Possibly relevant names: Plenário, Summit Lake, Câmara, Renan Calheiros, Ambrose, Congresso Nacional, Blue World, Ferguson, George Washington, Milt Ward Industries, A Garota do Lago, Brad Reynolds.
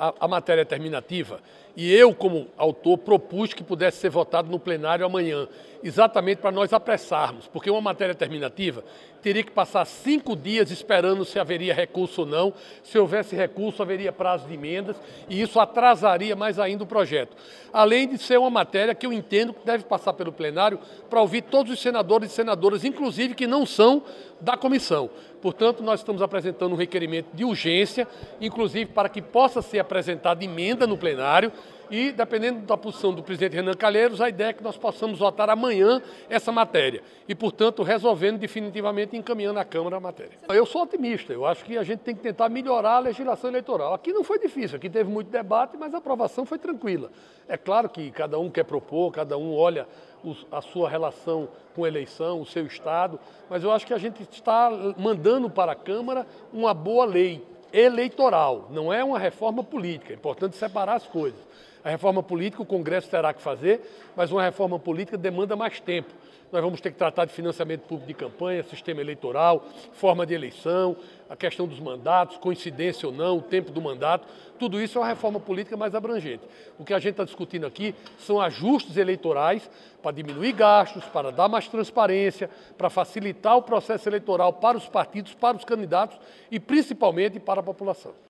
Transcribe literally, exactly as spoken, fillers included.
a, a matéria terminativa e eu, como autor, propus que pudesse ser votado no plenário amanhã, exatamente para nós apressarmos, porque uma matéria terminativa teria que passar cinco dias esperando se haveria recurso ou não, se houvesse recurso haveria prazo de emendas e isso atrasaria mais ainda o projeto. Além de ser uma matéria que eu entendo que deve passar pelo plenário para ouvir todos os senadores e senadoras, inclusive que não são da comissão. Portanto, nós estamos apresentando um requerimento de urgência, inclusive para que possa ser apresentada emenda no plenário e, dependendo da posição do presidente Renan Calheiros, a ideia é que nós possamos votar amanhã essa matéria e, portanto, resolvendo definitivamente e encaminhando à Câmara a matéria. Eu sou otimista, eu acho que a gente tem que tentar melhorar a legislação eleitoral. Aqui não foi difícil, aqui teve muito debate, mas a aprovação foi tranquila. É claro que cada um quer propor, cada um olha a sua relação com a eleição, o seu estado, mas eu acho que a gente está mandando para a Câmara uma boa lei eleitoral, não é uma reforma política, é importante separar as coisas. A reforma política o Congresso terá que fazer, mas uma reforma política demanda mais tempo. Nós vamos ter que tratar de financiamento público de campanha, sistema eleitoral, forma de eleição, a questão dos mandatos, coincidência ou não, o tempo do mandato, tudo isso é uma reforma política mais abrangente. O que a gente está discutindo aqui são ajustes eleitorais para diminuir gastos, para dar mais transparência, para facilitar o processo eleitoral para os partidos, para os candidatos e principalmente para a população.